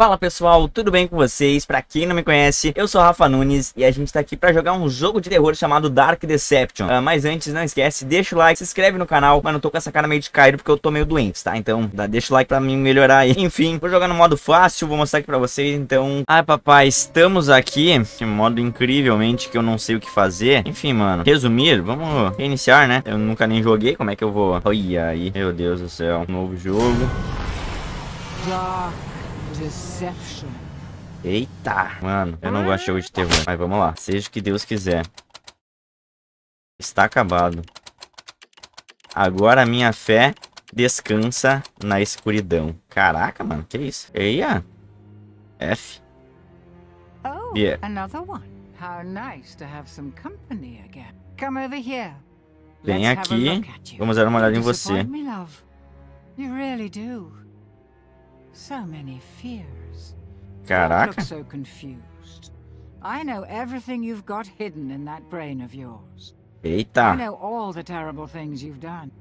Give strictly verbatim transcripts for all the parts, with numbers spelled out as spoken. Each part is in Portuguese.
Fala pessoal, tudo bem com vocês? Pra quem não me conhece, eu sou Rafa Nunes e a gente tá aqui pra jogar um jogo de terror chamado Dark Deception. uh, Mas antes, não esquece, deixa o like, se inscreve no canal. Mano, eu tô com essa cara meio de caído porque eu tô meio doente, tá? Então, dá, deixa o like pra mim melhorar aí. Enfim, vou jogar no modo fácil, vou mostrar aqui pra vocês, então... Ai papai, estamos aqui, de modo incrivelmente que eu não sei o que fazer. Enfim, mano, resumir, vamos reiniciar, né? Eu nunca nem joguei, como é que eu vou... Olha aí, meu Deus do céu, novo jogo. Já... Deception. Eita, mano, eu não gosto de jogo de terror. Mas vamos lá, seja o que Deus quiser. Está acabado. Agora a minha fé descansa na escuridão. Caraca, mano, que isso? Eia, F. Oh, yeah. Another one. How nice to have some company again. Come over here. Vem aqui, vamos dar uma olhada em você. You really do. So many fears. Caraca. Don't look so confused. I know everything you've got hidden in that brain of yours. Eita. I know all the terrible things you've done.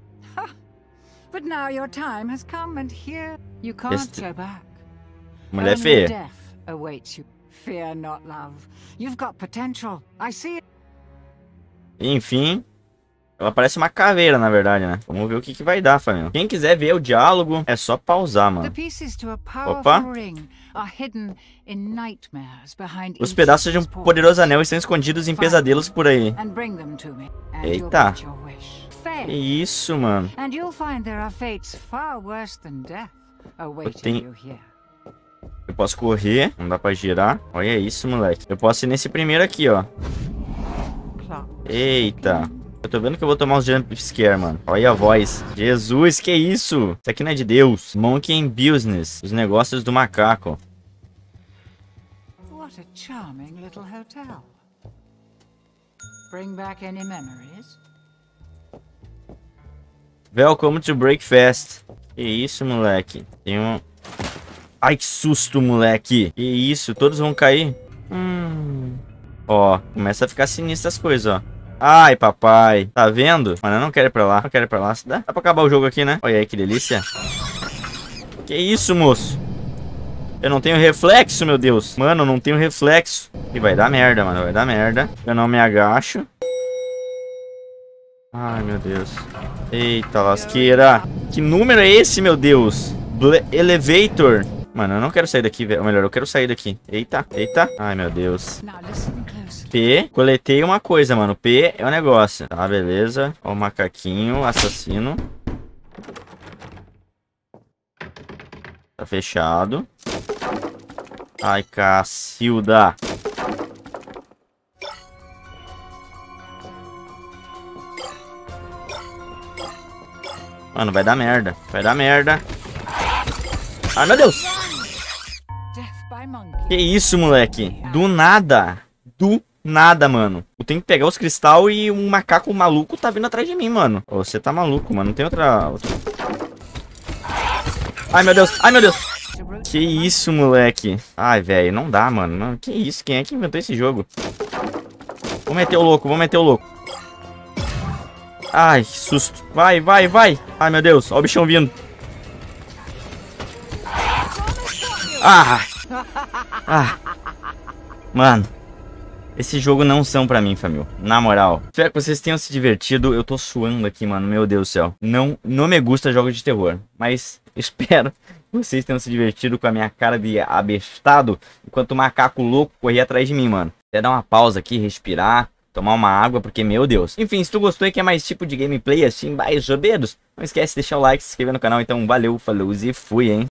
But now your time has come and here you can't este... go back. Mulher only feia. Death awaits you. Fear not, love. You've got potential. I see it. Enfim. Ela parece uma caveira, na verdade, né? Vamos ver o que, que vai dar, família. Quem quiser ver o diálogo, é só pausar, mano. Opa. Os pedaços de um poderoso anel estão escondidos em pesadelos por aí. Eita. Que isso, mano. Eu tenho... Eu posso correr. Não dá pra girar. Olha isso, moleque. Eu posso ir nesse primeiro aqui, ó. Eita. Eu tô vendo que eu vou tomar os jump scare, mano. Olha a voz. Jesus, que isso? Isso aqui não é de Deus. Monkey in Business. Os negócios do macaco. What a charming little hotel. Bring back any memories? Welcome to Breakfast. Que isso, moleque? Tem um... Ai, que susto, moleque. Que isso? Todos vão cair? Hum... Ó, começa a ficar sinistra as coisas, ó. Ai, papai. Tá vendo? Mano, eu não quero ir pra lá. Não quero ir pra lá. Dá, dá pra acabar o jogo aqui, né? Olha aí, que delícia. Que isso, moço? Eu não tenho reflexo, meu Deus. Mano, eu não tenho reflexo. E vai dar merda, mano. Vai dar merda. Eu não me agacho. Ai, meu Deus. Eita, lasqueira. Que número é esse, meu Deus? Ble- Elevator. Mano, eu não quero sair daqui, velho. Ou melhor, eu quero sair daqui. Eita, eita. Ai, meu Deus. P. Coletei uma coisa, mano. P é o negócio. Tá, beleza. Ó o macaquinho, assassino. Tá fechado. Ai, cacilda. Mano, vai dar merda. Vai dar merda. Ai, meu Deus. Que isso, moleque. Do nada. Do nada, mano. Eu tenho que pegar os cristal e um macaco maluco tá vindo atrás de mim, mano. Ô, você tá maluco, mano. Não tem outra... outra... Ai, meu Deus. Ai, meu Deus. Que isso, moleque. Ai, velho. Não dá, mano. Que isso? Quem é que inventou esse jogo? Vou meter o louco. Vou meter o louco. Ai, que susto. Vai, vai, vai. Ai, meu Deus. Ó o bichão vindo. Ah. Ah. Mano. Esse jogo não são pra mim, família. Na moral. Espero que vocês tenham se divertido. Eu tô suando aqui, mano. Meu Deus do céu. Não, não me gusta jogos de terror. Mas espero que vocês tenham se divertido com a minha cara de abestado. Enquanto o macaco louco corria atrás de mim, mano. Até dar uma pausa aqui, respirar. Tomar uma água, porque, meu Deus. Enfim, se tu gostou e quer mais tipo de gameplay assim, mais ou menos, não esquece de deixar o like, se inscrever no canal. Então, valeu, falou e fui, hein.